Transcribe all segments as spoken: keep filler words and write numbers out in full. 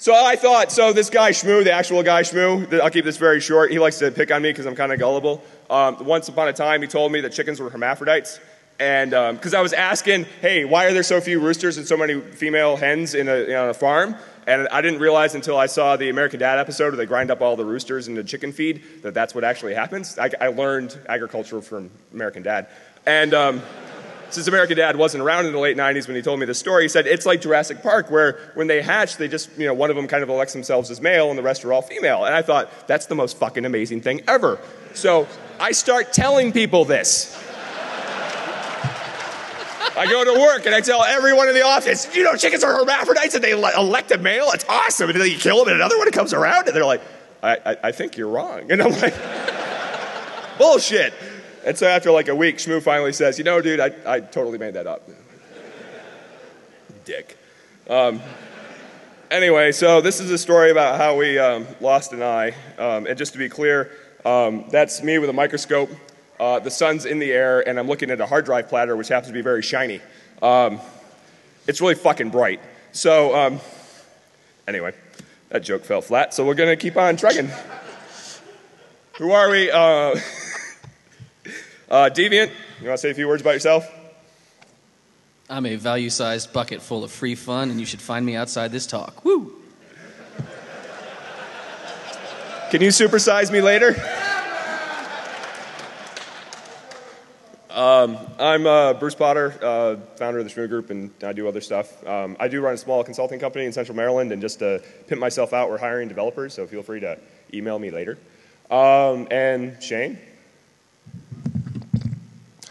So I thought, so this guy Shmoo, the actual guy Shmoo, I'll keep this very short. He likes to pick on me because I'm kind of gullible. Um, once upon a time, he told me that chickens were hermaphrodites. And because um, I was asking, hey, why are there so few roosters and so many female hens in a, you know, on a farm? And I didn't realize until I saw the American Dad episode where they grind up all the roosters into chicken feed that that's what actually happens. I, I learned agriculture from American Dad. And um, since American Dad wasn't around in the late nineties when he told me this story, he said it's like Jurassic Park where when they hatch, they just, you know, one of them kind of elects themselves as male and the rest are all female. And I thought, that's the most fucking amazing thing ever. So I start telling people this. I go to work and I tell everyone in the office, you know, chickens are hermaphrodites and they elect a male. It's awesome. And then you kill them and another one comes around and they're like, I, I, I think you're wrong. And I'm like, bullshit. And so after like a week, Shmoo finally says, you know, dude, I, I totally made that up. Dick. Um, anyway, so this is a story about how we um, lost an eye. Um, and just to be clear, um, that's me with a microscope. Uh, the sun's in the air, and I'm looking at a hard drive platter, which happens to be very shiny. Um, it's really fucking bright. So, um, anyway, that joke fell flat, so we're going to keep on trucking. Who are we? Uh, uh, Deviant, you want to say a few words about yourself? I'm a value-sized bucket full of free fun, and you should find me outside this talk. Woo! Can you supersize me later? Um, I'm uh, Bruce Potter, uh, founder of The Shmoo Group, and I do other stuff. Um, I do run a small consulting company in Central Maryland, and just to pimp myself out, we're hiring developers, so feel free to email me later. Um, and Shane?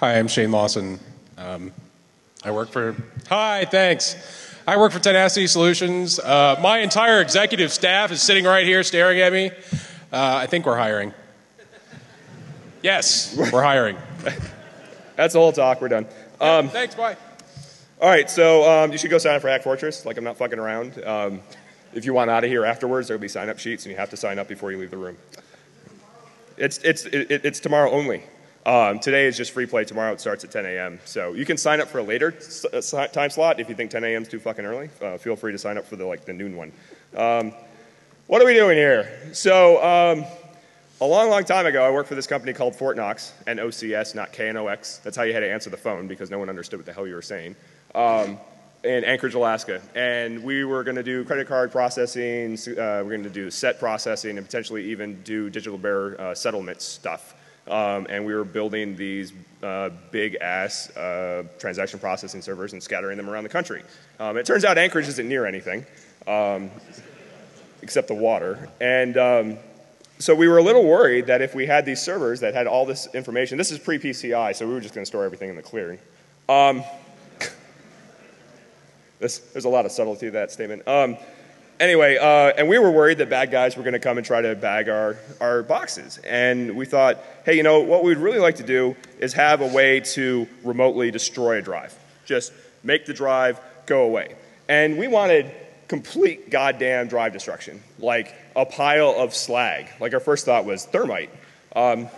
Hi, I'm Shane Lawson. Um, I work for... Hi, thanks. I work for Tenacity Solutions. Uh, my entire executive staff is sitting right here staring at me. Uh, I think we're hiring. Yes, we're hiring. That's the whole talk. We're done. Um, yeah, thanks. Bye. All right. So um, you should go sign up for Hack Fortress. Like, I'm not fucking around. Um, if you want out of here afterwards, there'll be sign-up sheets, and you have to sign up before you leave the room. It's it's it, it's tomorrow only. Um, today is just free play. Tomorrow it starts at ten A M So you can sign up for a later s time slot if you think ten A M is too fucking early. Uh, feel free to sign up for the like the noon one. Um, what are we doing here? So. Um, A long, long time ago, I worked for this company called Fort Knox, N O C S, not K N O X. That's how you had to answer the phone because no one understood what the hell you were saying, um, in Anchorage, Alaska. And we were going to do credit card processing, uh, we we're going to do set processing, and potentially even do digital bearer uh, settlement stuff. Um, and we were building these uh, big-ass uh, transaction processing servers and scattering them around the country. Um, it turns out Anchorage isn't near anything, um, except the water. And... Um, So we were a little worried that if we had these servers that had all this information, this is pre P C I, so we were just going to store everything in the clearing. Um, this, there's a lot of subtlety to that statement. Um, anyway, uh, and we were worried that bad guys were going to come and try to bag our, our boxes. And we thought, hey, you know, what we'd really like to do is have a way to remotely destroy a drive. Just make the drive go away. And we wanted complete goddamn drive destruction, like a pile of slag. Like our first thought was thermite. Um,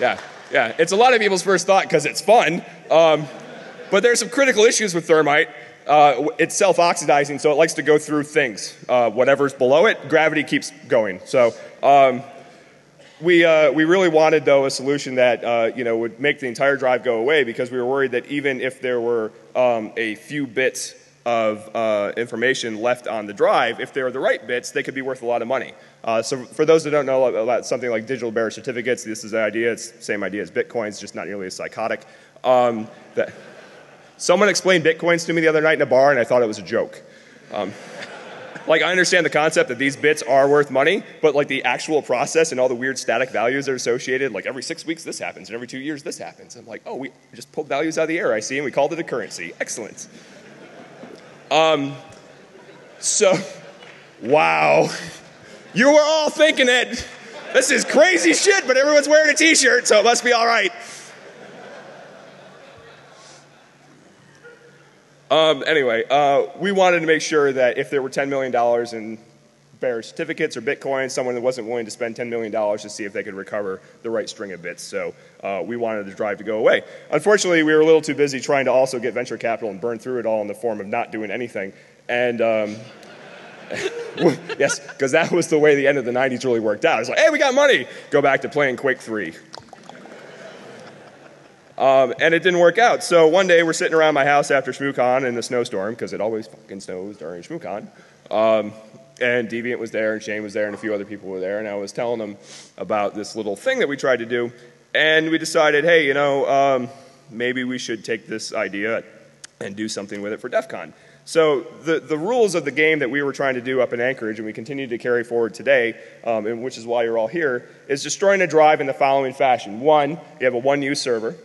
yeah, yeah, it's a lot of people's first thought because it's fun, um, but there's some critical issues with thermite. Uh, it's self-oxidizing, so it likes to go through things. Uh, whatever's below it, gravity keeps going. So um, we, uh, we really wanted, though, a solution that uh, you know, would make the entire drive go away because we were worried that even if there were um, a few bits of uh, information left on the drive, if they're the right bits, they could be worth a lot of money. Uh, so for those that don't know about something like digital bearer certificates, this is the idea. It's the same idea as bitcoins, just not nearly as psychotic. Um, that someone explained bitcoins to me the other night in a bar, and I thought it was a joke. Um, like, I understand the concept that these bits are worth money, but like the actual process and all the weird static values that are associated, like every six weeks this happens, and every two years this happens. I'm like, oh, we just pulled values out of the air, I see, and we called it a currency. Excellent. Um, so, wow, you were all thinking it. This is crazy shit, but everyone's wearing a t-shirt, so it must be all right. Um, anyway, uh, we wanted to make sure that if there were ten million dollars in bearer certificates or Bitcoin, someone that wasn't willing to spend ten million dollars to see if they could recover the right string of bits. So uh, we wanted the drive to go away. Unfortunately, we were a little too busy trying to also get venture capital and burn through it all in the form of not doing anything. And um, yes, because that was the way the end of the nineties really worked out. It's like, hey, we got money. Go back to playing Quake three. Um, and it didn't work out. So one day we're sitting around my house after ShmooCon in the snowstorm, because it always fucking snows during ShmooCon. Um, and Deviant was there, and Shane was there, and a few other people were there. And I was telling them about this little thing that we tried to do. And we decided, hey, you know, um, maybe we should take this idea and do something with it for DEF CON. So the, the rules of the game that we were trying to do up in Anchorage, and we continue to carry forward today, um, and which is why you're all here, is destroying a drive in the following fashion. One, you have a one U server.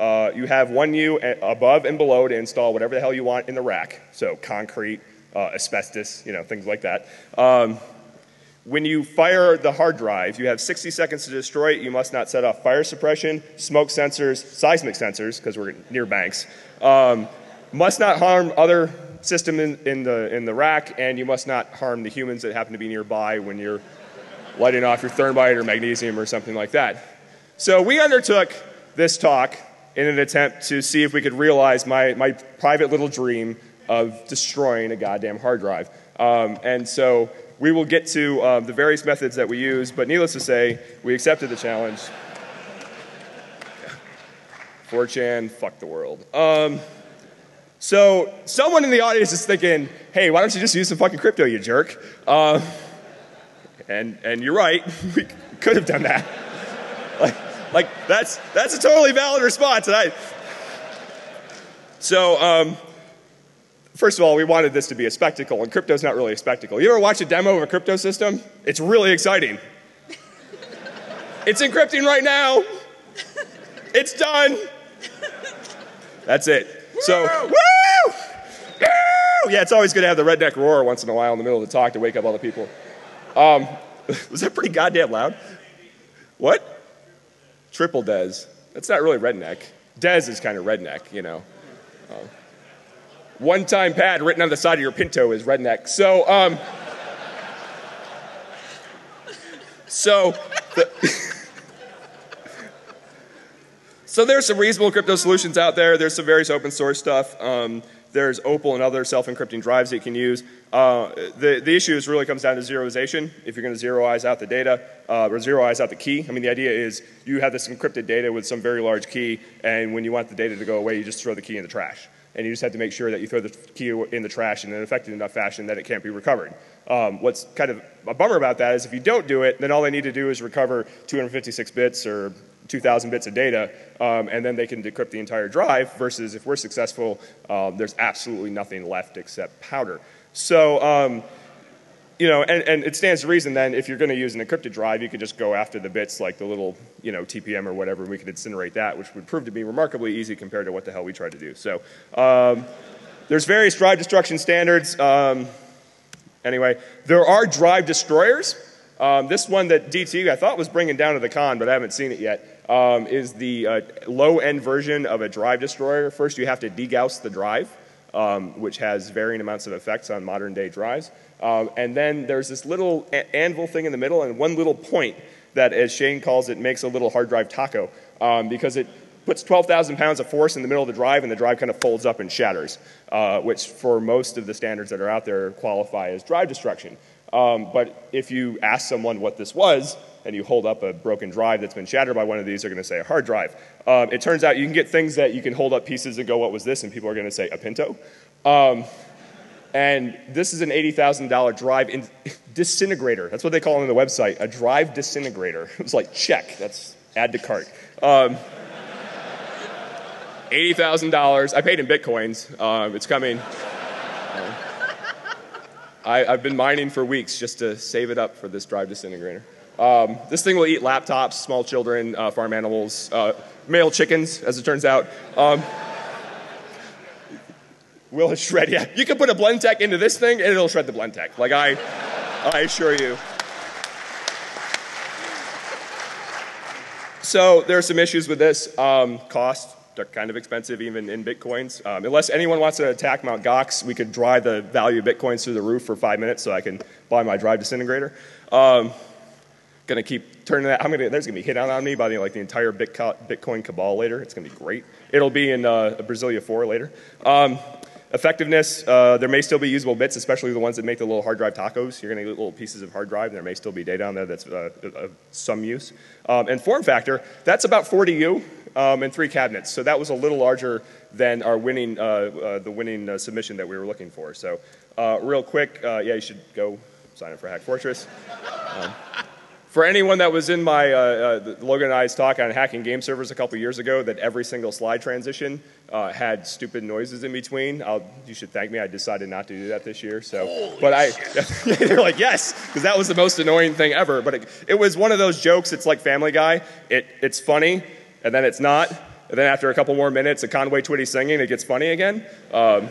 Uh, you have one U above and below to install whatever the hell you want in the rack. So concrete, uh, asbestos, you know, things like that. Um, when you fire the hard drive, you have sixty seconds to destroy it. You must not set off fire suppression, smoke sensors, seismic sensors, because we're near banks. Um, must not harm other system in, in, the, in the rack, and you must not harm the humans that happen to be nearby when you're lighting off your thermite or magnesium or something like that. So we undertook this talk in an attempt to see if we could realize my, my private little dream of destroying a goddamn hard drive. Um, and so we will get to uh, the various methods that we use, but needless to say, we accepted the challenge. four chan, fuck the world. Um, so someone in the audience is thinking, hey, why don't you just use some fucking crypto, you jerk? Uh, and, and you're right, we could have done that. Like, Like, that's, that's a totally valid response. And I, so, um, first of all, we wanted this to be a spectacle, and crypto's not really a spectacle. You ever watch a demo of a crypto system? It's really exciting. It's encrypting right now. It's done. That's it. So, woo! Woo! Yeah, it's always good to have the redneck roar once in a while in the middle of the talk to wake up all the people. Um, was that pretty goddamn loud? What? Triple Des. That's not really redneck. Des is kind of redneck, you know. Um, one-time pad written on the side of your Pinto is redneck. So, um... so... The so there's some reasonable crypto solutions out there. There's some various open source stuff. Um, there's Opal and other self-encrypting drives that you can use. Uh, the, the issue is really comes down to zeroization. If you're going to zeroize out the data, uh, or zeroize out the key. I mean, the idea is you have this encrypted data with some very large key, and when you want the data to go away, you just throw the key in the trash. And you just have to make sure that you throw the key in the trash in an effective enough fashion that it can't be recovered. Um, what's kind of a bummer about that is if you don't do it, then all they need to do is recover two hundred fifty-six bits or two thousand bits of data, um, and then they can decrypt the entire drive, versus if we're successful, um, there's absolutely nothing left except powder. So, um, you know, and, and it stands to reason then if you're going to use an encrypted drive, you could just go after the bits like the little, you know, T P M or whatever, and we could incinerate that, which would prove to be remarkably easy compared to what the hell we tried to do. So, um, there's various drive destruction standards. Um, anyway, there are drive destroyers. Um, this one that D T I thought was bringing down to the con, but I haven't seen it yet, um, is the uh, low-end version of a drive destroyer. First, you have to degauss the drive. Um, which has varying amounts of effects on modern-day drives. Um, and then there's this little anvil thing in the middle and one little point that, as Shane calls it, makes a little hard drive taco um, because it puts twelve thousand pounds of force in the middle of the drive and the drive kind of folds up and shatters, uh, which for most of the standards that are out there qualify as drive destruction. Um, but if you ask someone what this was, and you hold up a broken drive that's been shattered by one of these, they're going to say a hard drive. Um, it turns out you can get things that you can hold up pieces and go, what was this? And people are going to say, a Pinto. Um, and this is an eighty thousand dollar drive in disintegrator. That's what they call it on the website, a drive disintegrator. It was like, check, that's add to cart. Um, eighty thousand dollars. I paid in bitcoins. Um, it's coming. Um, I, I've been mining for weeks just to save it up for this drive disintegrator. Um, this thing will eat laptops, small children, uh, farm animals, uh, male chickens, as it turns out. Um, will it shred? Yeah, you can put a Blendtec into this thing, and it'll shred the Blendtec. Like I, I assure you. So there are some issues with this. Um, cost. They're kind of expensive even in Bitcoins. Um, unless anyone wants to attack Mount. Gox, we could drive the value of Bitcoins through the roof for five minutes so I can buy my drive disintegrator. Um, gonna keep turning that. I'm gonna, there's gonna be hit out on me by the, like the entire Bitcoin cabal later. It's gonna be great. It'll be in uh, Brasilia four later. Um, effectiveness, uh, there may still be usable bits, especially the ones that make the little hard drive tacos. You're gonna get little pieces of hard drive and there may still be data on there that's uh, of some use. Um, and form factor, that's about forty U. Um, and three cabinets, so that was a little larger than our winning, uh, uh, the winning uh, submission that we were looking for. So, uh, real quick, uh, yeah, you should go sign up for Hack Fortress. Um, for anyone that was in my uh, uh, Logan and I's talk on hacking game servers a couple years ago, that every single slide transition uh, had stupid noises in between. I'll, you should thank me. I decided not to do that this year. So, Holy but I, they're like yes, because that was the most annoying thing ever. But it, it was one of those jokes. It's like Family Guy. It it's funny. And then it's not. And then after a couple more minutes of Conway Twitty singing, it gets funny again. Um,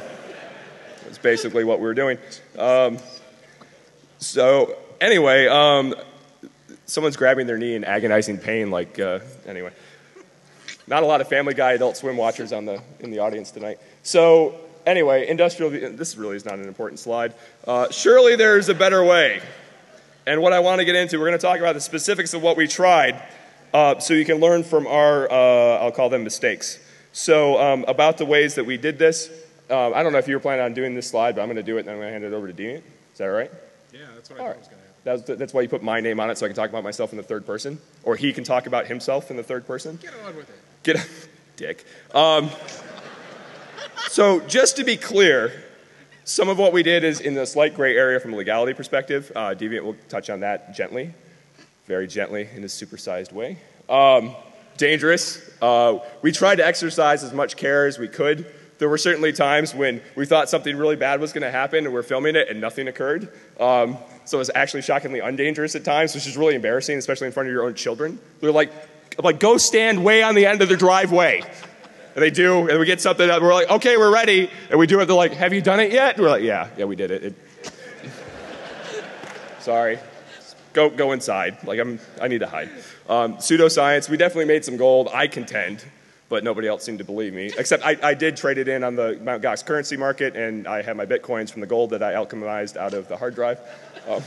that's basically what we were doing. Um, so anyway, um, someone's grabbing their knee in agonizing pain. Like uh, anyway, not a lot of Family Guy, Adult Swim watchers on the in the audience tonight. So anyway, industrial. This really is not an important slide. Uh, surely there's a better way. And what I want to get into, we're going to talk about the specifics of what we tried. Uh, so you can learn from our, uh, I'll call them mistakes. So um, about the ways that we did this, uh, I don't know if you were planning on doing this slide, but I'm going to do it and I'm going to hand it over to Deviant. Is that all right? Yeah, that's what all I thought right. was going to happen. That's, th that's why you put my name on it so I can talk about myself in the third person. Or he can talk about himself in the third person. Get on with it. Get on, dick. Um, so just to be clear, some of what we did is in the slight gray area from a legality perspective. Uh, Deviant will touch on that gently. Very gently in a supersized way. Um, dangerous. Uh, we tried to exercise as much care as we could. There were certainly times when we thought something really bad was going to happen and we're filming it and nothing occurred. Um, so it was actually shockingly undangerous at times, which is really embarrassing, especially in front of your own children. They're like, I'm like, go stand way on the end of the driveway. And they do, and we get something up, we're like, okay, we're ready. And we do it, they're like, have you done it yet? And we're like, yeah, yeah, we did it. it Sorry. Go, go inside. Like I'm, I need to hide. Um, pseudoscience. We definitely made some gold. I contend, but nobody else seemed to believe me. Except I, I did trade it in on the Mount. Gox currency market, and I had my bitcoins from the gold that I alchemized out of the hard drive. Um,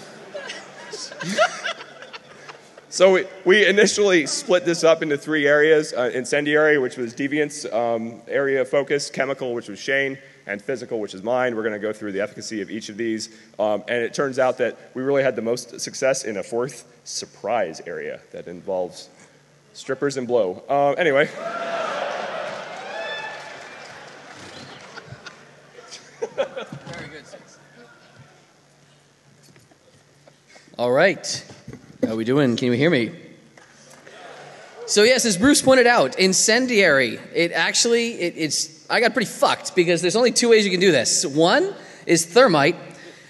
so we, we initially split this up into three areas: uh, incendiary, which was Deviant's um, area of focus; chemical, which was Shane; and physical, which is mine. We're going to go through the efficacy of each of these. Um, and it turns out that we really had the most success in a fourth surprise area that involves strippers and blow. Uh, anyway. Very good. All right. How are we doing? Can you hear me? So yes, as Bruce pointed out, incendiary. It actually, it, it's... I got pretty fucked because there's only two ways you can do this. One is thermite,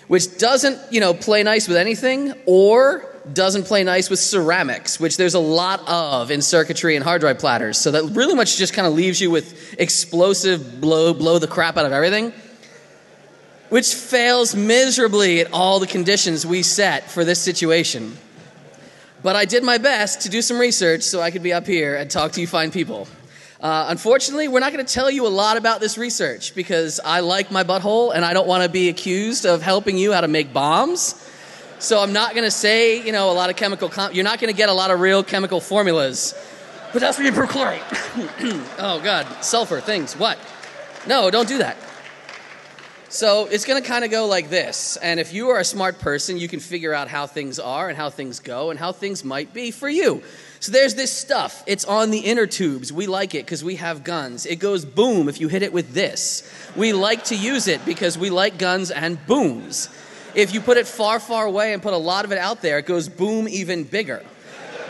which doesn't, you know, play nice with anything, or doesn't play nice with ceramics, which there's a lot of in circuitry and hard drive platters. So that really much just kind of leaves you with explosive blow, blow the crap out of everything, which fails miserably at all the conditions we set for this situation. But I did my best to do some research so I could be up here and talk to you fine people. Uh, unfortunately, we're not going to tell you a lot about this research because I like my butthole and I don't want to be accused of helping you how to make bombs. So I'm not going to say, you know, a lot of chemical, com you're not going to get a lot of real chemical formulas. But that's what you perchlorate. Oh, God. Sulfur, things, what? No, don't do that. So it's going to kind of go like this. And if you are a smart person, you can figure out how things are and how things go and how things might be for you. So there's this stuff. It's on the inner tubes. We like it because we have guns. It goes boom if you hit it with this. We like to use it because we like guns and booms. If you put it far, far away and put a lot of it out there, it goes boom even bigger.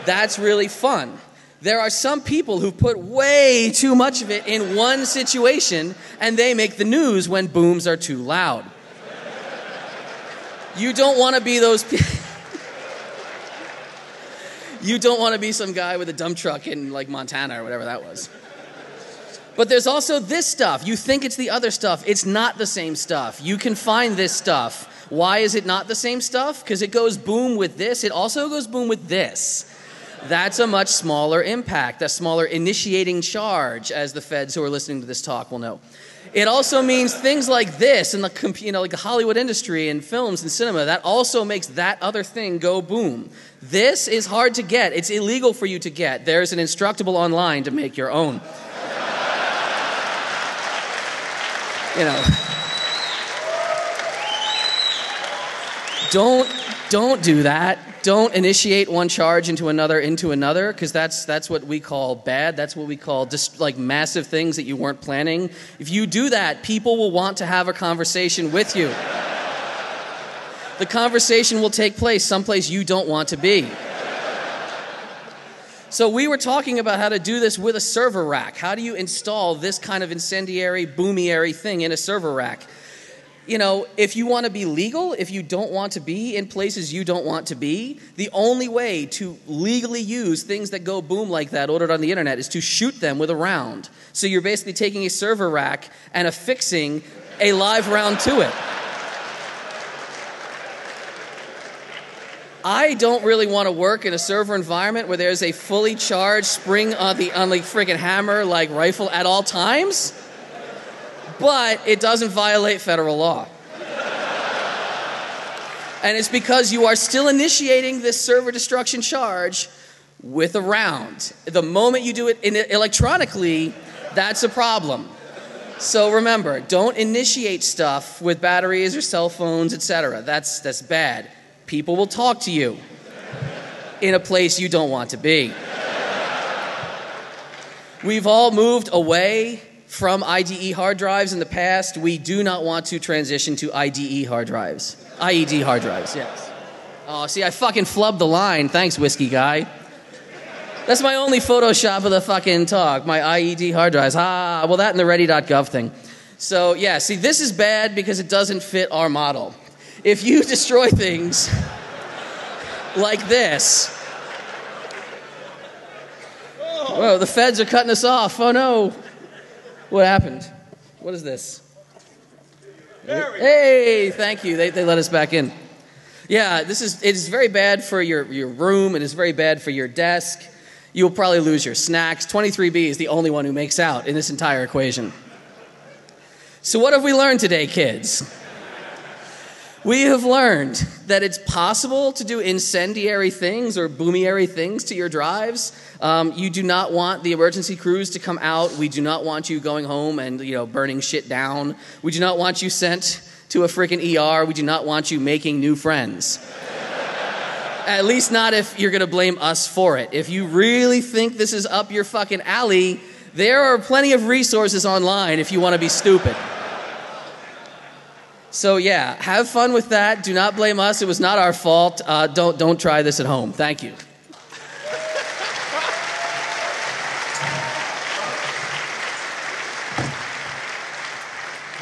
That's really fun. There are some people who put way too much of it in one situation, and they make the news when booms are too loud. You don't want to be those people. You don't want to be some guy with a dump truck in, like, Montana or whatever that was. But there's also this stuff. You think it's the other stuff. It's not the same stuff. You can find this stuff. Why is it not the same stuff? Because it goes boom with this. It also goes boom with this. That's a much smaller impact, a smaller initiating charge, as the feds who are listening to this talk will know. It also means things like this, and the, you know, like the Hollywood industry and films and cinema, that also makes that other thing go boom. This is hard to get. It's illegal for you to get. There's an Instructable online to make your own. You know. Don't, don't do that. Don't initiate one charge into another into another, because that's that's what we call bad. That's what we call just like massive things that you weren't planning. If you do that, people will want to have a conversation with you. The conversation will take place someplace you don't want to be. So we were talking about how to do this with a server rack. How do you install this kind of incendiary, boomiary thing in a server rack? You know, if you want to be legal, if you don't want to be in places you don't want to be, the only way to legally use things that go boom like that ordered on the internet is to shoot them with a round. So you're basically taking a server rack and affixing a live round to it. I don't really want to work in a server environment where there's a fully charged spring on the, on the freaking hammer like rifle at all times. But it doesn't violate federal law. And it's because you are still initiating this server destruction charge with a round. The moment you do it in electronically, that's a problem. So remember, don't initiate stuff with batteries or cell phones, et cetera. That's, that's bad. People will talk to you in a place you don't want to be. We've all moved away from I D E hard drives in the past. We do not want to transition to I D E hard drives. I E D hard drives, yes. Oh, see, I fucking flubbed the line. Thanks, Whiskey Guy. That's my only Photoshop of the fucking talk, my I E D hard drives. Ah, well, that and the ready dot gov thing. So, yeah, see, this is bad because it doesn't fit our model. If you destroy things like this... Whoa, the feds are cutting us off. Oh, no. What happened? What is this? Hey, thank you. They, they let us back in. Yeah, this is, it is very bad for your, your room. It is very bad for your desk. You will probably lose your snacks. twenty-three B is the only one who makes out in this entire equation. So what have we learned today, kids? We have learned that it's possible to do incendiary things or boomiary things to your drives. Um, you do not want the emergency crews to come out. We do not want you going home and, you know, burning shit down. We do not want you sent to a freaking E R. We do not want you making new friends. At least not if you're going to blame us for it. If you really think this is up your fucking alley, there are plenty of resources online if you want to be stupid. So yeah, have fun with that. Do not blame us. It was not our fault. Uh, don't, don't try this at home. Thank you.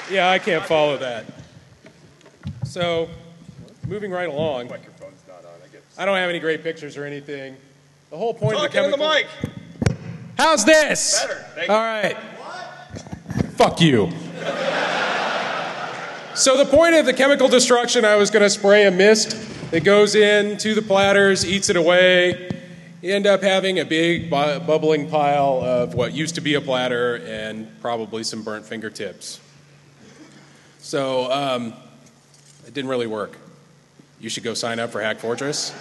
Yeah, I can't follow that. So, moving right along. Microphone's not on, I guess. I don't have any great pictures or anything. The whole point of the chemical... Talk into the mic! How's this? Better. Thank you. All right. What? Fuck you. So the point of the chemical destruction, I was going to spray a mist that goes in to the platters, eats it away. You end up having a big bu bubbling pile of what used to be a platter and probably some burnt fingertips. So um, it didn't really work. You should go sign up for Hack Fortress.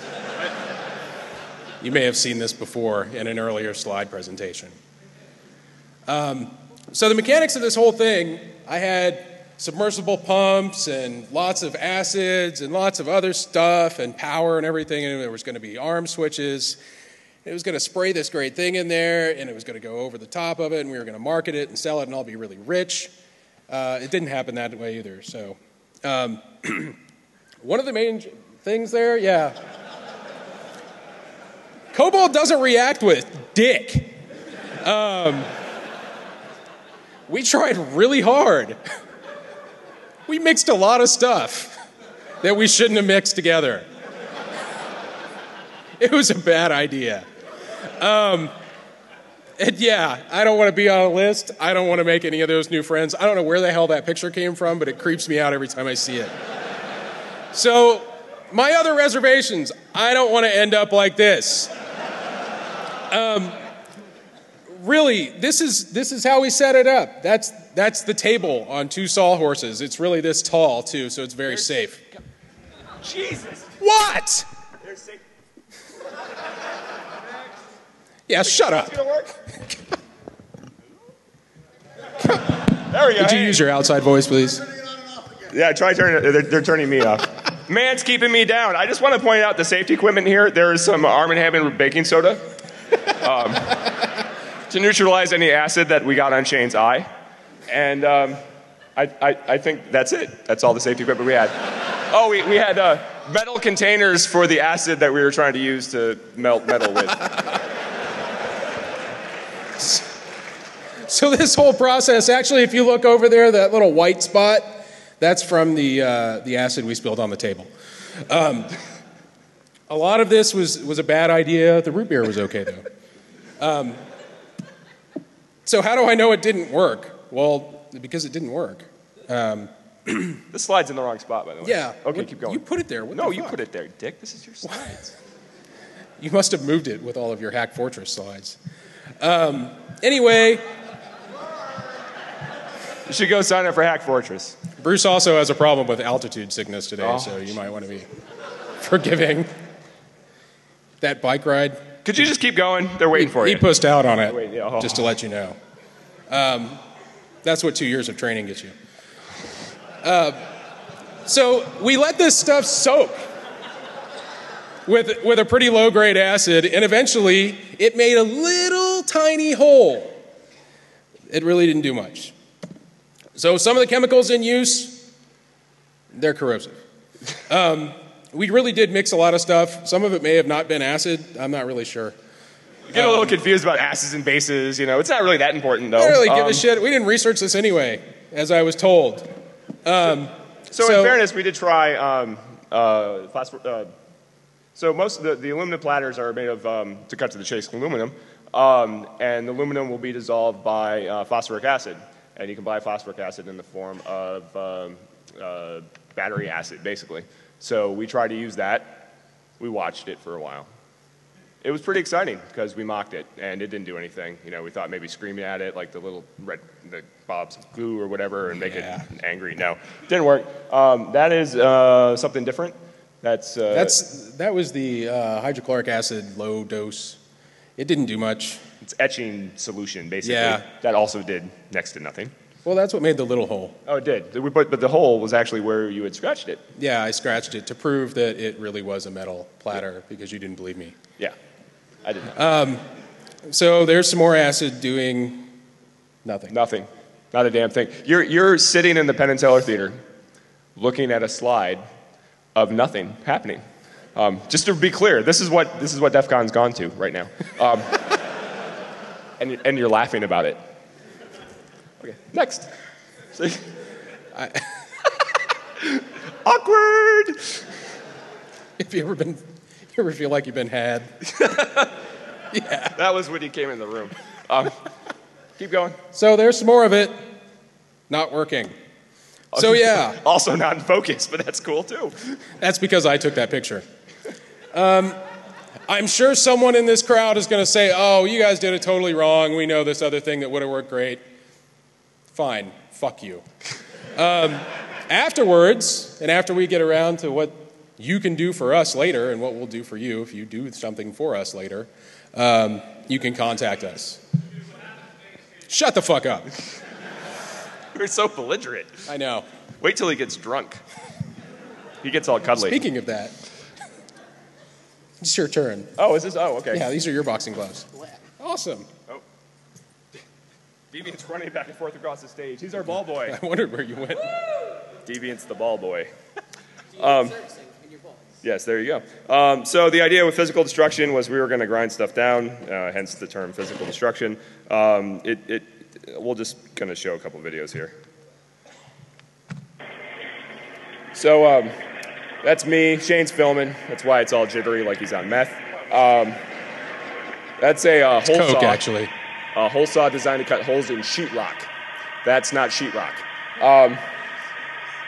You may have seen this before in an earlier slide presentation. Um, so the mechanics of this whole thing, I had... submersible pumps and lots of acids and lots of other stuff and power and everything, and there was going to be arm switches. It was going to spray this great thing in there, and it was going to go over the top of it, and we were going to market it and sell it and all be really rich. Uh, it didn't happen that way either. So um, one of the main things there, yeah. Cobalt doesn't react with dick. Um, we tried really hard. We mixed a lot of stuff that we shouldn't have mixed together. It was a bad idea. Um, and yeah, I don't want to be on a list. I don't want to make any of those new friends. I don't know where the hell that picture came from, but it creeps me out every time I see it. So my other reservations, I don't want to end up like this. Um, really, this is this is how we set it up. That's that's the table on two sawhorses. It's really this tall too, so it's very safe. Jesus. What? They're safe. Yeah, shut up. There we go. Could you use your outside voice, please? Yeah, try turning it. They're, they're turning me off. Man's keeping me down. I just want to point out the safety equipment here. There is some Arm and Hammer baking soda um, to neutralize any acid that we got on Shane's eye. And um, I, I, I think that's it. That's all the safety equipment we had. Oh, we, we had uh, metal containers for the acid that we were trying to use to melt metal with. So this whole process, actually, if you look over there, that little white spot, that's from the, uh, the acid we spilled on the table. Um, a lot of this was, was a bad idea. The root beer was okay, though. Um, so how do I know it didn't work? Well, because it didn't work. Um, this slide's in the wrong spot, by the way. Yeah. Okay, keep going. You put it there. What the fuck? No, you put it there, Dick. This is your slides. What? You must have moved it with all of your Hack Fortress slides. Um, anyway... You should go sign up for Hack Fortress. Bruce also has a problem with altitude sickness today, oh, so you geez. might want to be forgiving. That bike ride. Could you just keep going? They're waiting he, for you. He pushed out on it, wait, yeah, oh. just to let you know. Um, that's what two years of training gets you. Uh, so we let this stuff soak with, with a pretty low-grade acid, and eventually it made a little tiny hole. It really didn't do much. So some of the chemicals in use, they're corrosive. Um, we really did mix a lot of stuff. Some of it may have not been acid. I'm not really sure. I get um, a little confused about acids and bases. You know, it's not really that important, though. I don't really um, give a shit. We didn't research this anyway, as I was told. Um, so, so, so in fairness, we did try um, uh, phosphor... Uh, so most of the, the aluminum platters are made of, um, to cut to the chase, aluminum. Um, and the aluminum will be dissolved by uh, phosphoric acid. And you can buy phosphoric acid in the form of um, uh, battery acid, basically. So we tried to use that. We watched it for a while. It was pretty exciting because we mocked it, and it didn't do anything. You know, we thought maybe screaming at it like the little red the bobs of glue or whatever and make yeah. it angry. No, didn't work. Um, that is uh, something different. That's, uh, That's that was the uh, hydrochloric acid low dose. It didn't do much. It's etching solution, basically. Yeah. That also did next to nothing. Well, that's what made the little hole. Oh, it did. But, but the hole was actually where you had scratched it. Yeah, I scratched it to prove that it really was a metal platter yeah. because you didn't believe me. Yeah, I didn't. Um, so there's some more acid doing nothing. Nothing. Not a damn thing. You're, you're sitting in the Penn and Teller Theater looking at a slide of nothing happening. Um, just to be clear, this is what, this is what DEF CON's gone to right now. Um, And, and you're laughing about it. Okay, next. I, awkward. Have you ever been? You ever feel like you've been had? Yeah. That was when you came in the room. Um, keep going. So there's some more of it, not working. Okay. So yeah. Also not in focus, but that's cool too. That's because I took that picture. Um. I'm sure someone in this crowd is going to say, oh, you guys did it totally wrong. We know this other thing that would have worked great. Fine. Fuck you. Um, afterwards, and after we get around to what you can do for us later and what we'll do for you if you do something for us later, um, you can contact us. Shut the fuck up. You're so belligerent. I know. Wait till he gets drunk. He gets all cuddly. Speaking of that. It's your turn. Oh, is this? Oh, okay. Yeah, these are your boxing gloves. Awesome. Oh. Deviant's running back and forth across the stage. He's our ball boy. I wondered where you went. Deviant's the ball boy. Um, servicing in your balls. Yes, there you go. Um, so the idea with physical destruction was we were going to grind stuff down, uh, hence the term physical destruction. Um, it, it, we'll just going to show a couple videos here. So... Um, That's me. Shane's filming. That's why it's all jittery, like he's on meth. Um, that's a uh, hole Coke, saw. Actually, a hole saw designed to cut holes in sheetrock. That's not sheetrock. Um,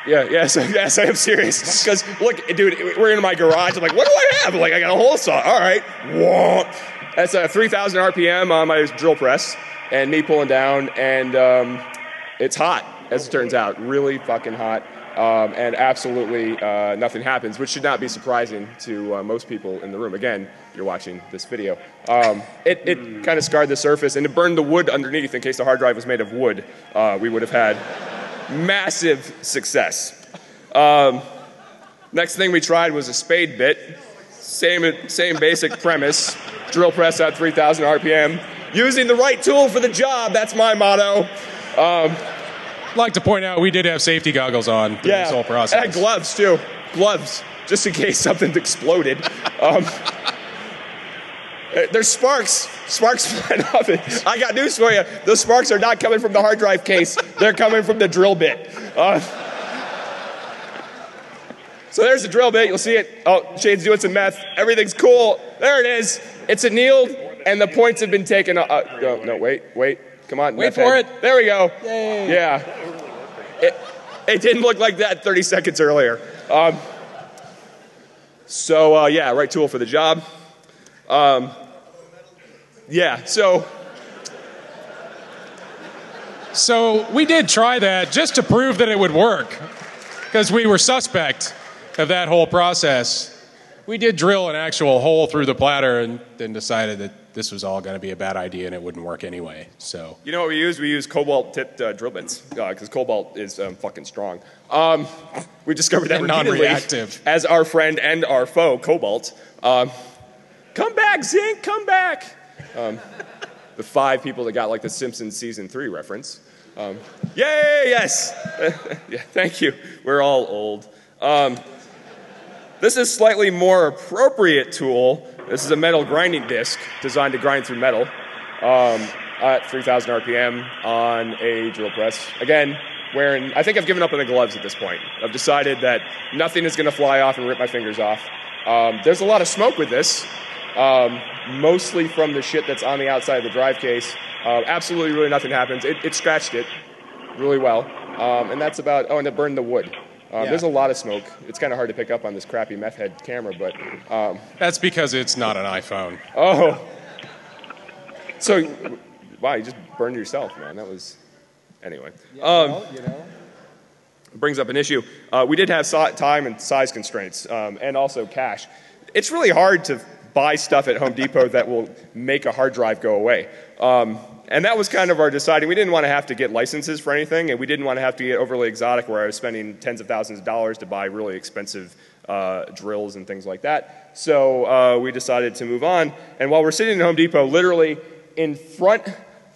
yeah, yes, yes, I am serious. Because look, dude, we're in my garage. I'm like, what do I have? I'm like, I got a hole saw. All right. Whoa. That's a three thousand R P M on my drill press and me pulling down, and um, it's hot, as it turns out, really fucking hot. Um, and absolutely uh, nothing happens, which should not be surprising to uh, most people in the room. Again, you're watching this video. Um, it it mm. kind of scarred the surface, and it burned the wood underneath. In case the hard drive was made of wood, uh, we would have had massive success. Um, next thing we tried was a spade bit. Same, same basic premise. Drill press at three thousand R P M. Using the right tool for the job, that's my motto. Um, I'd like to point out we did have safety goggles on through yeah. this whole process. I had gloves too. Gloves, just in case something exploded. Um, there's sparks. Sparks flying off it. I got news for you. Those sparks are not coming from the hard drive case. They're coming from the drill bit. Uh, so there's the drill bit. You'll see it. Oh, Shane's doing some meth. Everything's cool. There it is. It's annealed, and the points have been taken. Uh, oh, no, wait, wait. Come on. Wait for head. It. There we go. Yay. Yeah. It, it didn't look like that thirty seconds earlier. Um, so, uh, yeah, right tool for the job. Um, yeah, so. So we did try that just to prove that it would work, because we were suspect of that whole process. We did drill an actual hole through the platter and then decided that this was all going to be a bad idea and it wouldn't work anyway. So you know what we use? We use cobalt-tipped uh, drill bits because uh, cobalt is um, fucking strong. Um, we discovered that non-reactive as our friend and our foe, cobalt. Um, come back, zinc, come back. Um, the five people that got like the Simpsons season three reference. Um, yay! Yes. Yeah, thank you. We're all old. Um, this is slightly more appropriate tool. This is a metal grinding disc designed to grind through metal um, at three thousand R P M on a drill press. Again, wearing, I think I've given up on the gloves at this point. I've decided that nothing is going to fly off and rip my fingers off. Um, there's a lot of smoke with this, um, mostly from the shit that's on the outside of the drive case. Uh, absolutely really nothing happens. It, it scratched it really well. Um, and that's about, oh, and it burned the wood. Um, yeah. There's a lot of smoke. It's kind of hard to pick up on this crappy meth head camera, but... Um, that's because it's not an iPhone. Oh. So, wow, you just burned yourself, man. That was... Anyway. Yeah, um, well, you know. Brings up an issue. Uh, we did have so time and size constraints, um, and also cash. It's really hard to buy stuff at Home Depot that will make a hard drive go away. Um, and that was kind of our deciding. We didn't want to have to get licenses for anything, and we didn't want to have to get overly exotic where I was spending tens of thousands of dollars to buy really expensive uh, drills and things like that. So uh, we decided to move on. And while we're sitting in Home Depot, literally in front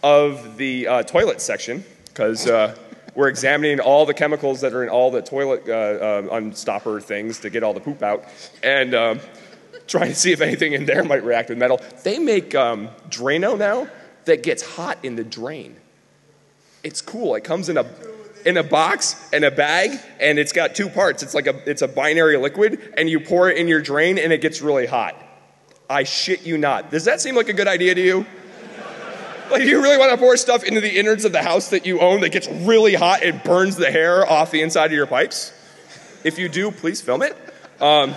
of the uh, toilet section, because uh, we're examining all the chemicals that are in all the toilet uh, uh, unstopper things to get all the poop out, and um, trying to see if anything in there might react with metal. They make um, Drano now that gets hot in the drain. It's cool. It comes in a in a box and a bag, and it's got two parts. It's like a it's a binary liquid, and you pour it in your drain, and it gets really hot. I shit you not. Does that seem like a good idea to you? Like, you really want to pour stuff into the innards of the house that you own that gets really hot and burns the hair off the inside of your pipes? If you do, please film it. Um,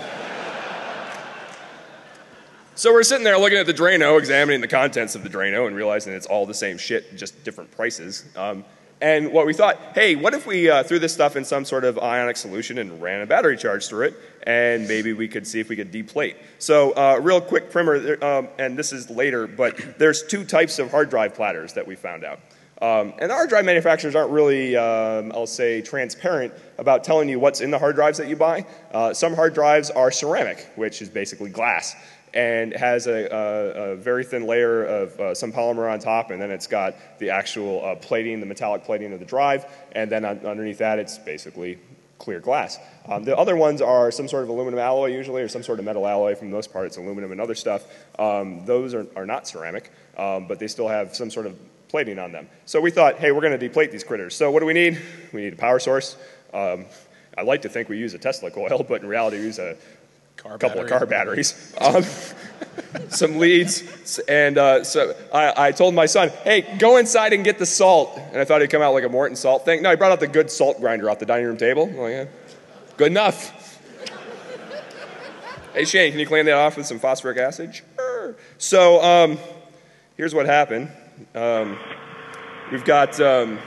So we're sitting there looking at the Drano, examining the contents of the Drano, and realizing it's all the same shit, just different prices. Um, and what we thought, hey, what if we uh, threw this stuff in some sort of ionic solution and ran a battery charge through it, and maybe we could see if we could deplate. So uh, real quick primer, um, and this is later, but there's two types of hard drive platters that we found out. Um, and the hard drive manufacturers aren't really, um, I'll say, transparent about telling you what's in the hard drives that you buy. Uh, some hard drives are ceramic, which is basically glass, and has a, a, a very thin layer of uh, some polymer on top, and then it's got the actual uh, plating, the metallic plating of the drive, and then on, underneath that it's basically clear glass. Um, the other ones are some sort of aluminum alloy usually, or some sort of metal alloy. For the most part it's aluminum and other stuff. Um, those are, are not ceramic, um, but they still have some sort of plating on them. So we thought, hey, we're going to deplate these critters. So what do we need? We need a power source. Um, I like to think we use a Tesla coil, but in reality we use a Car couple battery. of car batteries, um, some leads, and uh, so I, I told my son, hey, go inside and get the salt, and I thought he'd come out like a Morton salt thing. No, he brought out the good salt grinder off the dining room table. Oh yeah, good enough. Hey Shane, can you clean that off with some phosphoric acid? Sure. Sure. So um, here's what happened. Um, we've got, um,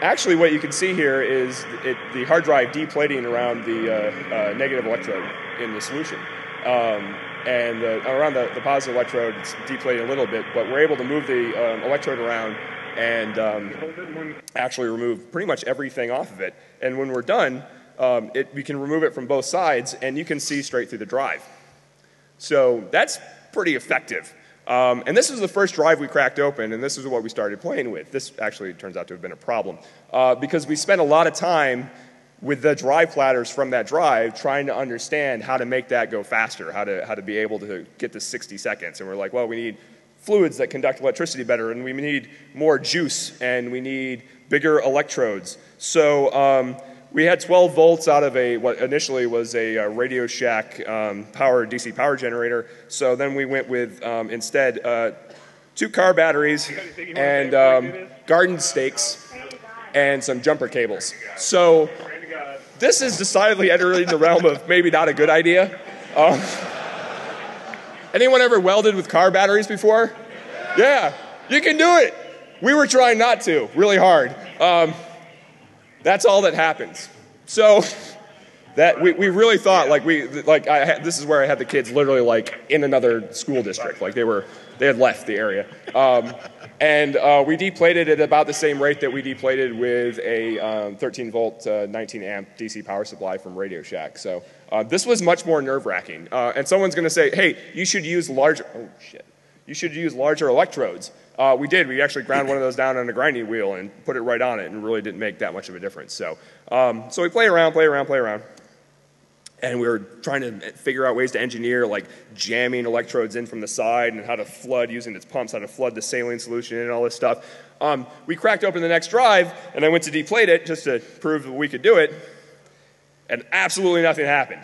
actually what you can see here is it, the hard drive deplating around the uh, uh, negative electrode in the solution. Um, and the, around the, the positive electrode, it's deplating a little bit, but we're able to move the um, electrode around and um, actually remove pretty much everything off of it. And when we're done, um, it, we can remove it from both sides, and you can see straight through the drive. So that's pretty effective. Um, and this is the first drive we cracked open, and this is what we started playing with. This actually turns out to have been a problem, uh, because we spent a lot of time with the drive platters from that drive trying to understand how to make that go faster, how to, how to be able to get to sixty seconds. And we're like, well, we need fluids that conduct electricity better, and we need more juice, and we need bigger electrodes. So um, we had twelve volts out of a, what initially was a, a Radio Shack um, power, D C power generator. So then we went with, um, instead, uh, two car batteries and um, garden stakes and some jumper cables. So this is decidedly entering the realm of maybe not a good idea. Um, Anyone ever welded with car batteries before? Yeah, you can do it. We were trying not to, really hard. Um, that's all that happens. So that we, we really thought like we like I had, this is where I had the kids literally like in another school district, like they were they had left the area, um, and uh, we deplated at about the same rate that we deplated with a um, thirteen volt, uh, nineteen amp D C power supply from Radio Shack. So. Uh, this was much more nerve-wracking, uh, and someone's going to say, "Hey, you should use larger." Oh shit! You should use larger electrodes. Uh, we did. We actually ground one of those down on a grinding wheel and put it right on it, and really didn't make that much of a difference. So, um, so we play around, play around, play around, and we were trying to figure out ways to engineer like jamming electrodes in from the side and how to flood using its pumps, how to flood the saline solution and all this stuff. Um, we cracked open the next drive, and I went to deplate it just to prove that we could do it. And absolutely nothing happened.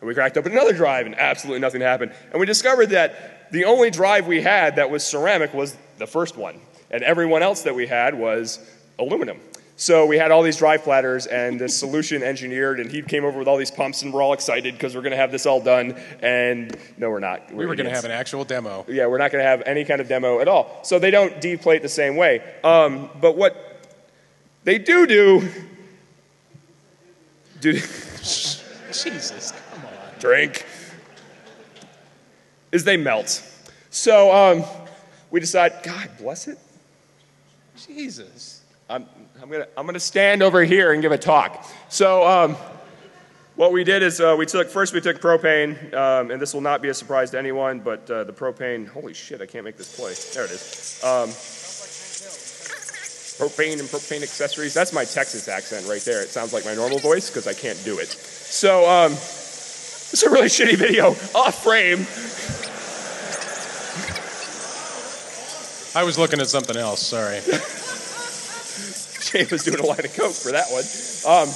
And we cracked open another drive, and absolutely nothing happened. And we discovered that the only drive we had that was ceramic was the first one. And everyone else that we had was aluminum. So we had all these drive platters and this solution engineered, and he came over with all these pumps, and we're all excited because we're going to have this all done. And no, we're not. We're we were going to have an actual demo. Yeah, we're not going to have any kind of demo at all. So they don't deplate the same way. Um, but what they do do... Dude. Jesus, come on. Drink. Is they melt. So um, we decide, God bless it. Jesus. I'm, I'm going to I'm gonna stand over here and give a talk. So um, what we did is uh, we took, first we took propane, um, and this will not be a surprise to anyone, but uh, the propane, holy shit, I can't make this play. There it is. Um, Propane and propane accessories. That's my Texas accent right there. It sounds like my normal voice because I can't do it. So um, it's a really shitty video, off frame. I was looking at something else. Sorry. Shane was doing a line of coke for that one. Um,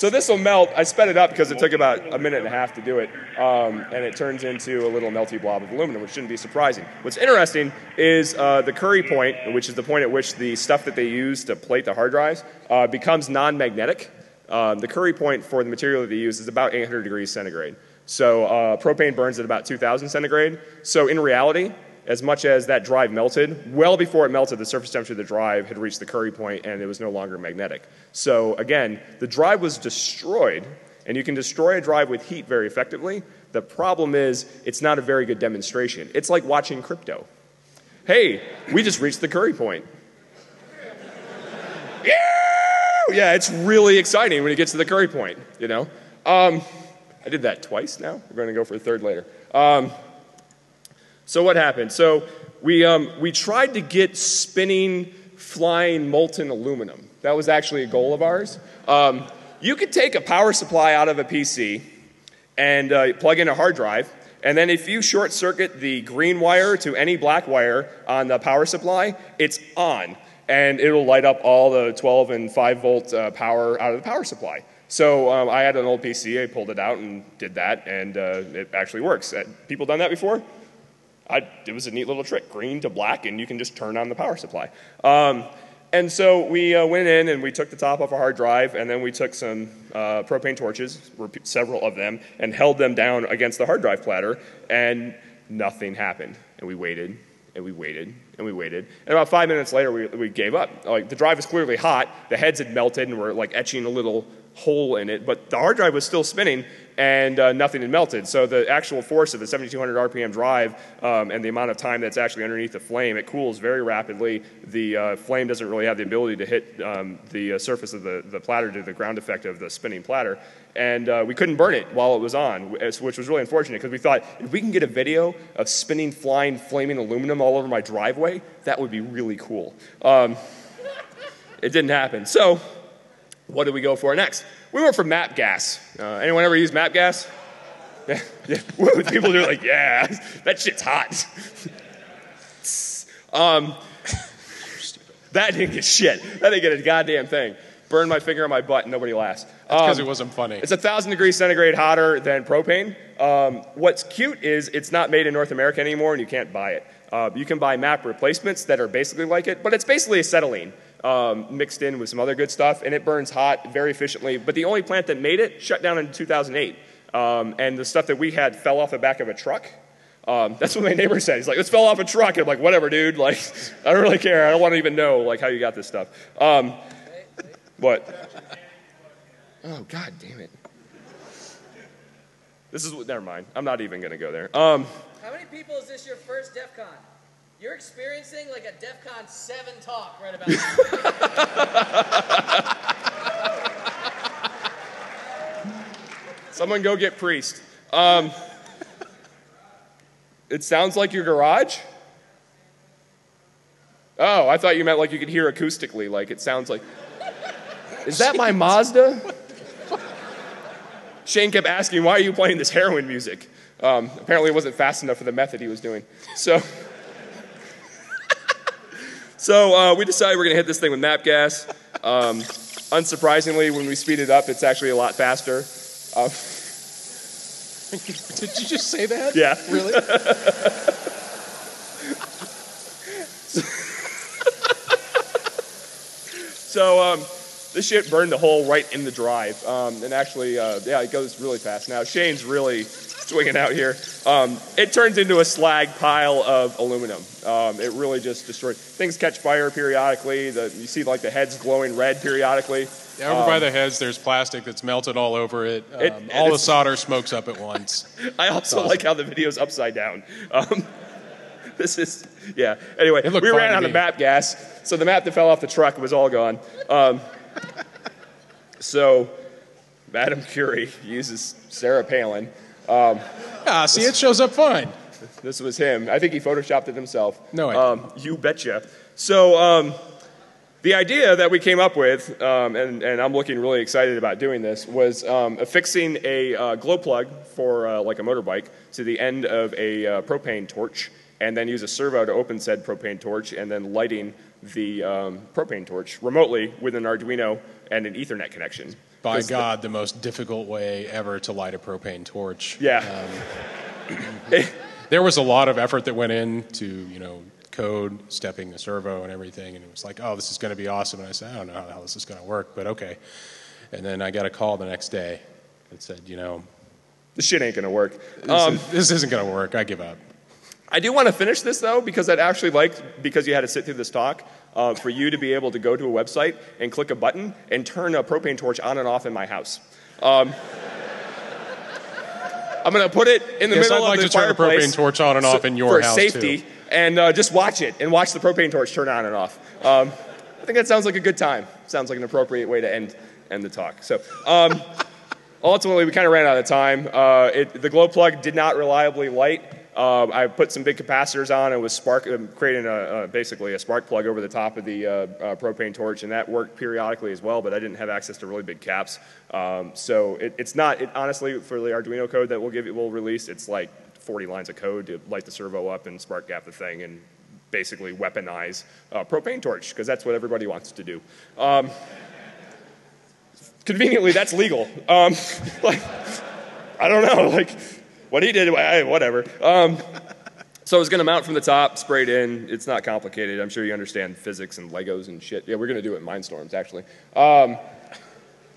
so this will melt. I sped it up because it took about a minute and a half to do it, um, and it turns into a little melty blob of aluminum, which shouldn't be surprising. What's interesting is uh, the curry point, which is the point at which the stuff that they use to plate the hard drives, uh, becomes non-magnetic. Uh, the curry point for the material that they use is about eight hundred degrees centigrade. So uh, propane burns at about two thousand centigrade. So in reality, as much as that drive melted, well before it melted, the surface temperature of the drive had reached the curry point and it was no longer magnetic. So again, the drive was destroyed, and you can destroy a drive with heat very effectively. The problem is it's not a very good demonstration. It's like watching crypto. Hey, we just reached the curry point. Yeah, yeah, it's really exciting when it gets to the curry point, you know. Um, I did that twice now. We're going to go for a third later. Um, So what happened? So we, um, we tried to get spinning, flying, molten aluminum. That was actually a goal of ours. Um, you could take a power supply out of a P C and uh, plug in a hard drive, and then if you short circuit the green wire to any black wire on the power supply, it's on, and it'll light up all the twelve and five volt uh, power out of the power supply. So um, I had an old P C, I pulled it out and did that, and uh, it actually works. Uh, people done that before? I, it was a neat little trick, green to black, and you can just turn on the power supply. Um, and so we uh, went in and we took the top off a hard drive, and then we took some uh, propane torches, several of them, and held them down against the hard drive platter, and nothing happened. And we waited, and we waited, and we waited. And about five minutes later, we, we gave up. Like, the drive was clearly hot. The heads had melted and were like etching a little hole in it, but the hard drive was still spinning, and uh, nothing had melted. So the actual force of the seventy-two hundred R P M drive um, and the amount of time that's actually underneath the flame, it cools very rapidly. The uh, flame doesn't really have the ability to hit um, the uh, surface of the, the platter due to the ground effect of the spinning platter. And uh, we couldn't burn it while it was on, which was really unfortunate, because we thought, if we can get a video of spinning, flying, flaming aluminum all over my driveway, that would be really cool. Um, it didn't happen. So what did we go for next? We went for map gas. Uh, anyone ever use map gas? Yeah, yeah. People are like, yeah, that shit's hot. um, that didn't get shit. That didn't get a goddamn thing. Burned my finger on my butt and nobody laughs. That's because um, it wasn't funny. It's a thousand degrees centigrade hotter than propane. Um, what's cute is it's not made in North America anymore and you can't buy it. Uh, you can buy map replacements that are basically like it, but it's basically acetylene. Um, mixed in with some other good stuff, and it burns hot very efficiently. But the only plant that made it shut down in two thousand eight, um, and the stuff that we had fell off the back of a truck. Um, that's what my neighbor said. He's like, "This fell off a truck." And I'm like, "Whatever, dude. Like, I don't really care. I don't want to even know like how you got this stuff." Um, what? Oh God, damn it! This is never mind. I'm not even gonna go there. Um, how many people is this your first DEF CON? You're experiencing like a DEF CON seven talk right about now. Someone go get Priest. Um, it sounds like your garage? Oh, I thought you meant like you could hear acoustically, like it sounds like. Is that my Mazda? Shane kept asking, why are you playing this heroin music? Um, apparently it wasn't fast enough for the method he was doing. So. So uh, we decided we're going to hit this thing with map gas. Um, unsurprisingly, when we speed it up, it's actually a lot faster. Uh, Did you just say that? Yeah. Really? So um, this shit burned the hole right in the drive. Um, and actually, uh, yeah, it goes really fast now. Shane's really swinging out here. Um, it turns into a slag pile of aluminum. Um, it really just destroyed. Things catch fire periodically. The, you see like the heads glowing red periodically. Yeah, over um, by the heads, there's plastic that's melted all over it. Um, it all the solder smokes up at once. I also awesome. like how the video's upside down. Um, this is, yeah. Anyway, we ran out of map gas, so the map that fell off the truck was all gone. Um, so Madame Curie uses Sarah Palin. Um, ah, see, this, it shows up fine. This was him. I think he photoshopped it himself. No, I um, didn't. You betcha. So um, the idea that we came up with, um, and, and I'm looking really excited about doing this, was um, affixing a uh, glow plug for uh, like a motorbike to the end of a uh, propane torch, and then use a servo to open said propane torch, and then lighting the um, propane torch remotely with an Arduino and an Ethernet connection. By God, the, the most difficult way ever to light a propane torch. Yeah. Um, it, there was a lot of effort that went in to, you know, code, stepping the servo and everything, and it was like, oh, this is going to be awesome. And I said, I don't know how this is going to work, but okay. And then I got a call the next day that said, you know, this shit ain't going to work. This, um, is, this isn't going to work. I give up. I do want to finish this, though, because I'd actually like, because you had to sit through this talk, Uh, for you to be able to go to a website and click a button and turn a propane torch on and off in my house. Um, I'm going to put it in the yes, middle I'd like of the fireplace. I'd like to turn a propane torch on and off so, in your for house, safety, too. And uh, just watch it and watch the propane torch turn on and off. Um, I think that sounds like a good time. Sounds like an appropriate way to end, end the talk. So. Um, ultimately, we kind of ran out of time. Uh, it, the glow plug did not reliably light. Uh, I put some big capacitors on and was spark, um, creating a, uh, basically a spark plug over the top of the uh, uh, propane torch, and that worked periodically as well, but I didn't have access to really big caps. Um, so it, it's not, it, honestly, for the Arduino code that we'll, give, we'll release, it's like forty lines of code to light the servo up and spark gap the thing and basically weaponize a propane torch, because that's what everybody wants to do. Um, conveniently, that's legal. Um, like, I don't know, like... What he did, whatever. Um, so it was going to mount from the top, sprayed in. It's not complicated. I'm sure you understand physics and Legos and shit. Yeah, we're going to do it in Mindstorms, actually. Um,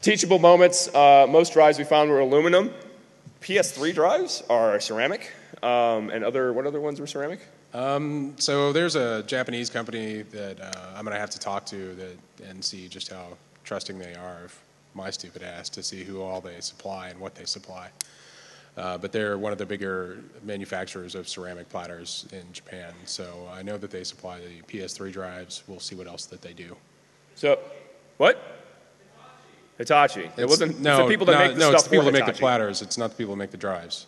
teachable moments. Uh, most drives we found were aluminum. P S three drives are ceramic. Um, and other, what other ones were ceramic? Um, so there's a Japanese company that uh, I'm going to have to talk to that, and see just how trusting they are of my stupid ass to see who all they supply and what they supply. Uh, but they're one of the bigger manufacturers of ceramic platters in Japan. So I know that they supply the P S three drives. We'll see what else that they do. So, what? Hitachi. It's, it wasn't no, it's the people that no, make the no, stuff it's the people that Hitachi. Make the platters. It's not the people that make the drives.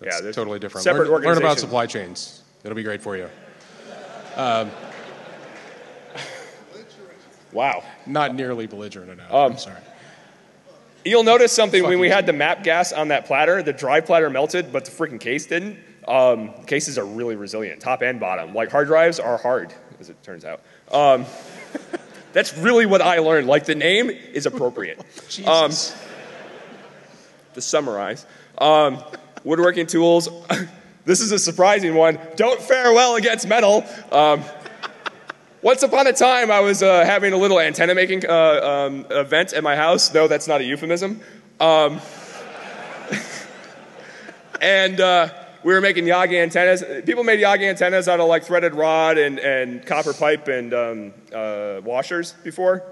That's yeah, totally different. Separate learn, organization. Learn about supply chains. It'll be great for you. Um, wow. Not nearly belligerent enough. Um, I'm sorry. You'll notice something when we had the map gas on that platter. The dry platter melted, but the freaking case didn't. Um, cases are really resilient, top and bottom. Like hard drives are hard, as it turns out. Um, that's really what I learned. Like the name is appropriate. Jesus. Um, to summarize, um, woodworking tools. This is a surprising one. Don't fare well against metal. Um, Once upon a time, I was uh, having a little antenna making uh, um, event at my house. No, that's not a euphemism. Um, and uh, we were making Yagi antennas. People made Yagi antennas out of like threaded rod and, and copper pipe and um, uh, washers before.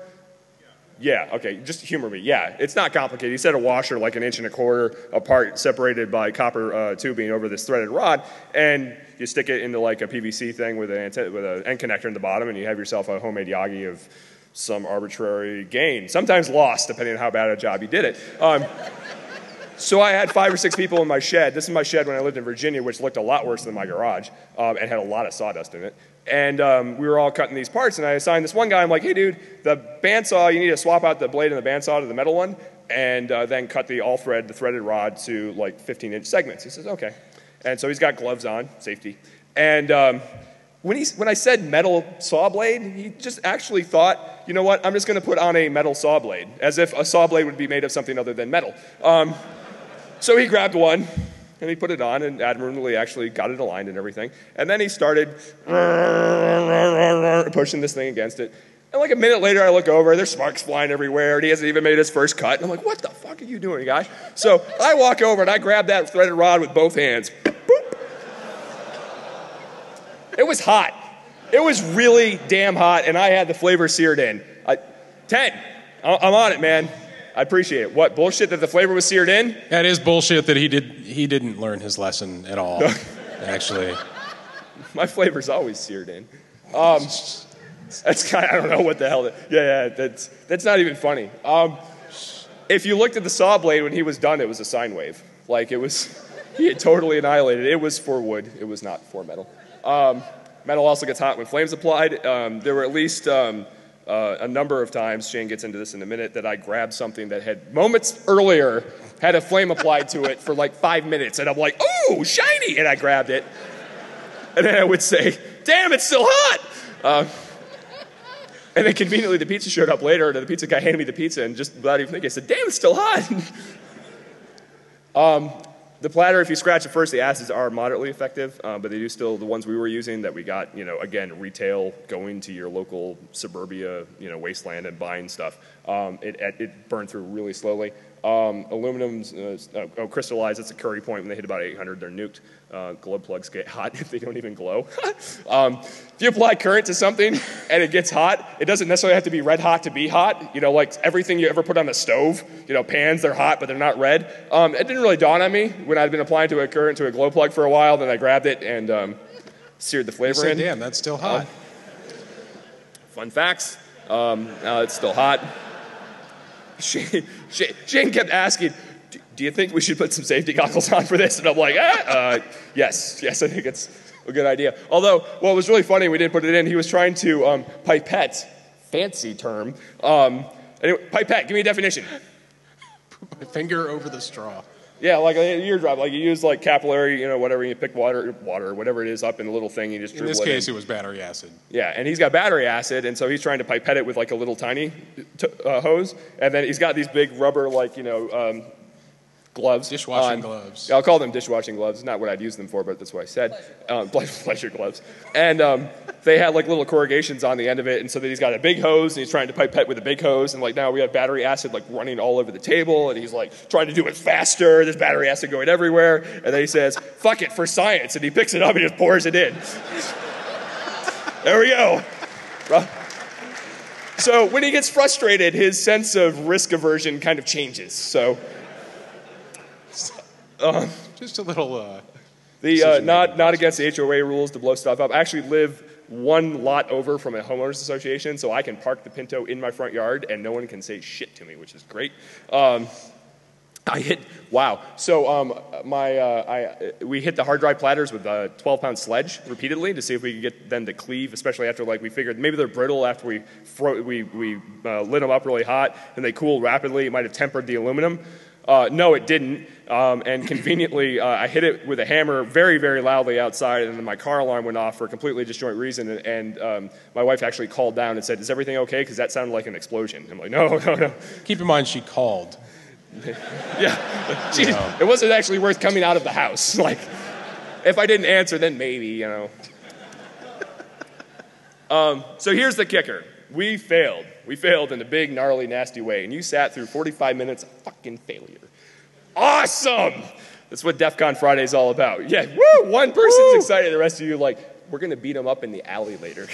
Yeah, okay, just humor me. Yeah, it's not complicated. He said a washer like an inch and a quarter apart, separated by copper uh, tubing over this threaded rod, and you stick it into like a P V C thing with an with an end connector in the bottom, and you have yourself a homemade Yagi of some arbitrary gain, sometimes loss, depending on how bad a job you did it. Um, so I had five or six people in my shed. This is my shed when I lived in Virginia, which looked a lot worse than my garage, um, and had a lot of sawdust in it. And um, we were all cutting these parts, and I assigned this one guy. I'm like, hey, dude, the bandsaw, you need to swap out the blade and the bandsaw to the metal one, and uh, then cut the all thread, the threaded rod, to like fifteen inch segments. He says, okay. And so he's got gloves on, safety. And um, when, he, when I said metal saw blade, he just actually thought, you know what, I'm just going to put on a metal saw blade, as if a saw blade would be made of something other than metal. Um, so he grabbed one. And he put it on and admirably actually got it aligned and everything. And then he started pushing this thing against it. And like a minute later, I look over, there's sparks flying everywhere, and he hasn't even made his first cut. And I'm like, what the fuck are you doing, guy? So I walk over and I grab that threaded rod with both hands. Boop. It was hot. It was really damn hot, and I had the flavor seared in. I, ten, I'm on it, man. I appreciate it. What, bullshit that the flavor was seared in? That is bullshit that he, did, he didn't learn his lesson at all, actually. My flavor's always seared in. Um, that's kind of, I don't know what the hell. That, yeah, yeah, that's, that's not even funny. Um, if you looked at the saw blade when he was done, it was a sine wave. Like, it was, he had totally annihilated it. It was for wood. It was not for metal. Um, metal also gets hot when flames applied. Um, there were at least... Um, Uh, a number of times, Shane gets into this in a minute, that I grabbed something that had moments earlier had a flame applied to it for like five minutes, and I'm like, ooh, shiny, and I grabbed it. And then I would say, damn, it's still hot. Uh, and then conveniently the pizza showed up later, and the pizza guy handed me the pizza, and just without even thinking, I said, damn, it's still hot. um, The platter, if you scratch it first, the acids are moderately effective, um, but they do still, the ones we were using that we got, you know, again, retail, going to your local suburbia, you know, wasteland and buying stuff, um, it, it burned through really slowly. Um, aluminum's, uh, oh, crystallized, that's a curry point. When they hit about eight hundred, they're nuked. Uh, glow plugs get hot if they don't even glow. um, if you apply current to something and it gets hot, it doesn't necessarily have to be red hot to be hot. You know, like everything you ever put on a stove, you know, pans, they're hot, but they're not red. Um, it didn't really dawn on me when I'd been applying to a current to a glow plug for a while, then I grabbed it and um, seared the flavor in. Damn, that's still hot. Uh, fun facts, um, uh, it's still hot. Shane, Shane, Shane kept asking, do, do you think we should put some safety goggles on for this? And I'm like, ah, uh, yes, yes, I think it's a good idea. Although, what was really funny, we didn't put it in, he was trying to um, pipette, fancy term. Um, anyway, pipette, give me a definition. Put my finger over the straw. Yeah, like an eardrop, like you use like capillary, you know, whatever, you pick water, water, whatever it is up in a little thing, you just dribble it in. In this case, it was battery acid. Yeah, and he's got battery acid, and so he's trying to pipette it with like a little tiny t uh, hose, and then he's got these big rubber, like, you know, um, gloves. Dishwashing on, gloves. I'll call them dishwashing gloves. Not what I'd use them for, but that's what I said. Pleasure gloves. Um, pleasure gloves. And um, they had like little corrugations on the end of it, and so that he's got a big hose, and he's trying to pipette with a big hose, and like now we have battery acid like running all over the table, and he's like trying to do it faster. There's battery acid going everywhere. And then he says, fuck it, for science. And he picks it up and just pours it in. There we go. So when he gets frustrated, his sense of risk aversion kind of changes. So, uh, just a little. Uh, the uh, not not against the H O A rules to blow stuff up. I actually live one lot over from a homeowners association, so I can park the Pinto in my front yard, and no one can say shit to me, which is great. Um, I hit wow. So um, my uh, I we hit the hard drive platters with a twelve pound sledge repeatedly to see if we could get them to cleave, especially after like we figured maybe they're brittle after we fro we we uh, lit them up really hot and they cooled rapidly. It might have tempered the aluminum. Uh, no, it didn't. Um, and conveniently, uh, I hit it with a hammer very, very loudly outside, and then my car alarm went off for a completely disjoint reason. And, and um, my wife actually called down and said, "Is everything okay?" Because that sounded like an explosion. I'm like, "No, no, no." Keep in mind, she called. Yeah, Jeez, no. It wasn't actually worth coming out of the house. Like, if I didn't answer, then maybe, you know. Um, so here's the kicker: we failed. We failed in a big, gnarly, nasty way, and you sat through forty-five minutes of fucking failure. Awesome! That's what DEF CON Friday is all about. Yeah, woo! One person's woo! Excited, the rest of you like, we're gonna beat him up in the alley later.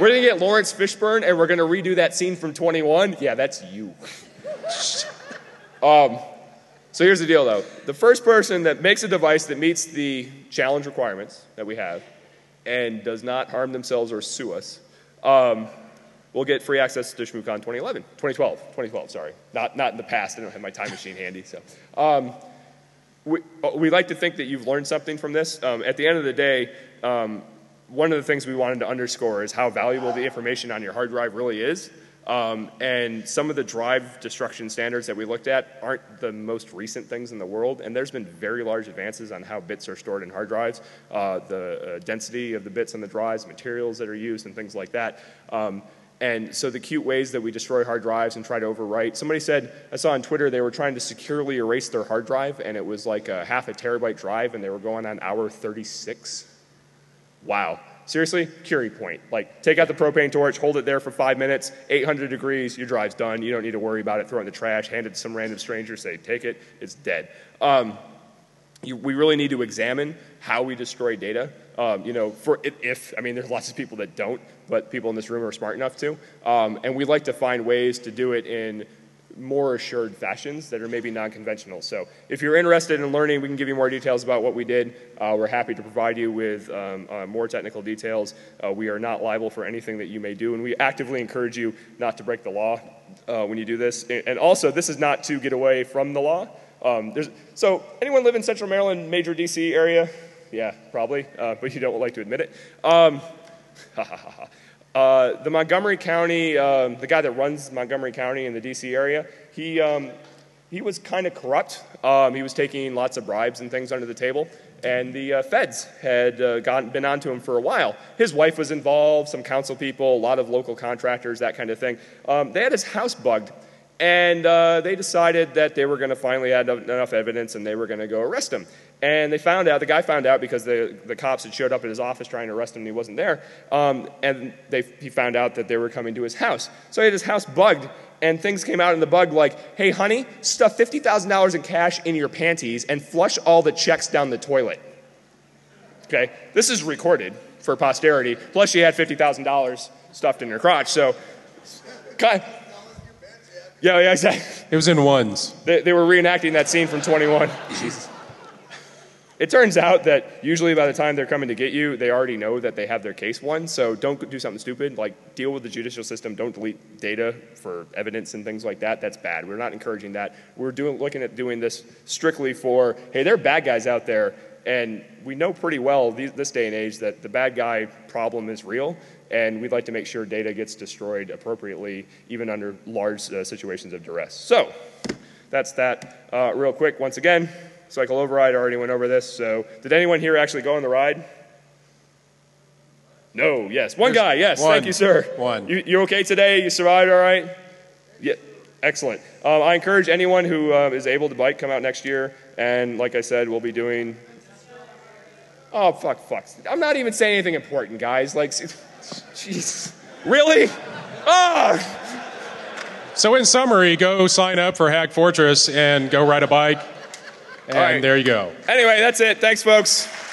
We're gonna get Lawrence Fishburne, and we're gonna redo that scene from twenty-one. Yeah, that's you. Um, so here's the deal though. The first person that makes a device that meets the challenge requirements that we have and does not harm themselves or sue us, um, will get free access to ShmooCon twenty eleven, twenty twelve, twenty twelve, sorry. Not, not in the past, I don't have my time machine handy, so. Um, we, we like to think that you've learned something from this. Um, at the end of the day, um, one of the things we wanted to underscore is how valuable the information on your hard drive really is. Um, and some of the drive destruction standards that we looked at aren't the most recent things in the world, and there's been very large advances on how bits are stored in hard drives, uh, the uh, density of the bits on the drives, materials that are used, and things like that. Um, and so the cute ways that we destroy hard drives and try to overwrite. Somebody said, I saw on Twitter, they were trying to securely erase their hard drive, and it was like a half a terabyte drive, and they were going on hour thirty-six. Wow. Seriously, Curie point. Like, take out the propane torch, hold it there for five minutes, eight hundred degrees, your drive's done, you don't need to worry about it, throw it in the trash, hand it to some random stranger, say, take it, it's dead. Um, you, we really need to examine how we destroy data. Um, you know, for if, I mean, there's lots of people that don't, but people in this room are smart enough to. Um, and we like to find ways to do it in more assured fashions that are maybe non-conventional. So if you're interested in learning, we can give you more details about what we did. Uh, we're happy to provide you with um, uh, more technical details. Uh, we are not liable for anything that you may do, and we actively encourage you not to break the law uh, when you do this. And also, this is not to get away from the law. Um, there's, so anyone live in Central Maryland, major D C area? Yeah, probably, uh, but you don't like to admit it. Um, ha, ha, ha, ha. Uh, the Montgomery County, um, the guy that runs Montgomery County in the D C area, he, um, he was kind of corrupt. Um, he was taking lots of bribes and things under the table, and the uh, feds had uh, gotten, been onto him for a while. His wife was involved, some council people, a lot of local contractors, that kind of thing. Um, they had his house bugged, and uh, they decided that they were going to finally have enough evidence and they were going to go arrest him. And they found out, the guy found out because the, the cops had showed up at his office trying to arrest him and he wasn't there. Um, and they, he found out that they were coming to his house. So he had his house bugged, and things came out in the bug like, hey honey, stuff fifty thousand dollars in cash in your panties and flush all the checks down the toilet. Okay, this is recorded for posterity. Plus she had fifty thousand dollars stuffed in her crotch, so kind of, yeah, yeah, exactly. It was in ones. They, they were reenacting that scene from twenty-one. Jesus. It turns out that usually by the time they're coming to get you, they already know that they have their case won, so don't do something stupid. Like, deal with the judicial system. Don't delete data for evidence and things like that. That's bad. We're not encouraging that. We're doing, looking at doing this strictly for, hey, there are bad guys out there, and we know pretty well these, this day and age that the bad guy problem is real, and we'd like to make sure data gets destroyed appropriately, even under large uh, situations of duress. So that's that. Uh, real quick, once again, cycle override, I already went over this, so did anyone here actually go on the ride? No, yes. One There's guy, yes. One. Thank you, sir. One. You, you okay today? You survived all right? Yeah. Excellent. Um, I encourage anyone who uh, is able to bike, come out next year. And like I said, we'll be doing... Oh, fuck, fuck. I'm not even saying anything important, guys. Like, jeez. Really? Ah! So in summary, go sign up for Hack Fortress and go ride a bike. And right. There you go. Anyway, that's it. Thanks, folks.